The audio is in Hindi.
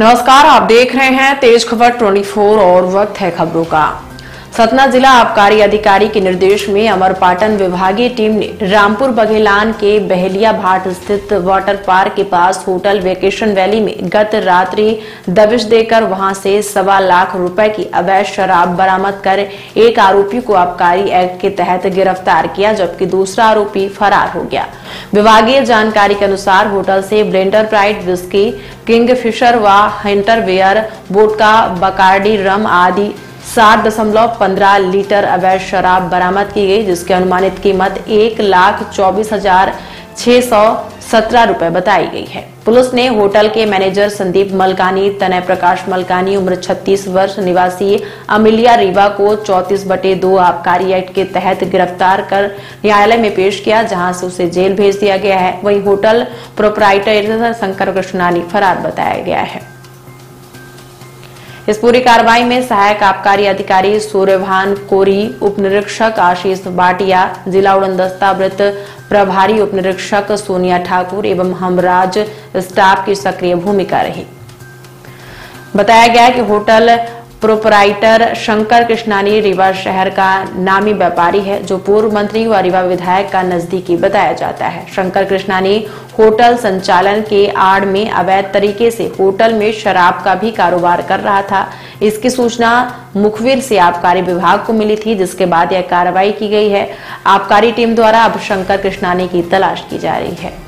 नमस्कार, आप देख रहे हैं तेज खबर 24 और वक्त है खबरों का। सतना जिला आबकारी अधिकारी के निर्देश में अमरपाटन विभागीय टीम ने रामपुर बघेलान के बहेलिया भाट स्थित वाटर पार्क के पास होटल वेकेशन वैली में गत रात्रि दबिश देकर वहां से 1.25 लाख रुपए की अवैध शराब बरामद कर एक आरोपी को आबकारी एक्ट के तहत गिरफ्तार किया, जबकि दूसरा आरोपी फरार हो गया। विभागीय जानकारी के अनुसार होटल से blender, pride, whisky, Kingfisher व Hunter beer, vodka, Bacardi rum आदि 7.15 लीटर अवैध शराब बरामद की गई, जिसकी अनुमानित कीमत 1,24,617 रुपए बताई गई है। पुलिस ने होटल के मैनेजर संदीप मलकानी, तनय प्रकाश मलकानी उम्र 36 वर्ष निवासी अमिलिया रीवा को 34/2 आबकारी एक्ट के तहत गिरफ्तार कर न्यायालय में पेश किया, जहां से उसे जेल भेज दिया गया है। वहीं होटल प्रोपराइटर शंकर कृष्णानी फरार बताया गया है। इस पूरी कार्रवाई में सहायक आबकारी अधिकारी सूर्यभान कोरी, उपनिरीक्षक आशीष बाटिया, जिला उड़न दस्तावृत्त प्रभारी उपनिरीक्षक सोनिया ठाकुर एवं हमराज स्टाफ की सक्रिय भूमिका रही। बताया गया कि होटल प्रोपराइटर शंकर कृष्णानी रीवा शहर का नामी व्यापारी है, जो पूर्व मंत्री व रीवा विधायक का नजदीकी बताया जाता है। शंकर कृष्णानी होटल संचालन के आड़ में अवैध तरीके से होटल में शराब का भी कारोबार कर रहा था। इसकी सूचना मुखबिर से आबकारी विभाग को मिली थी, जिसके बाद यह कार्रवाई की गई है। आबकारी टीम द्वारा अब शंकर कृष्णानी की तलाश की जा रही है।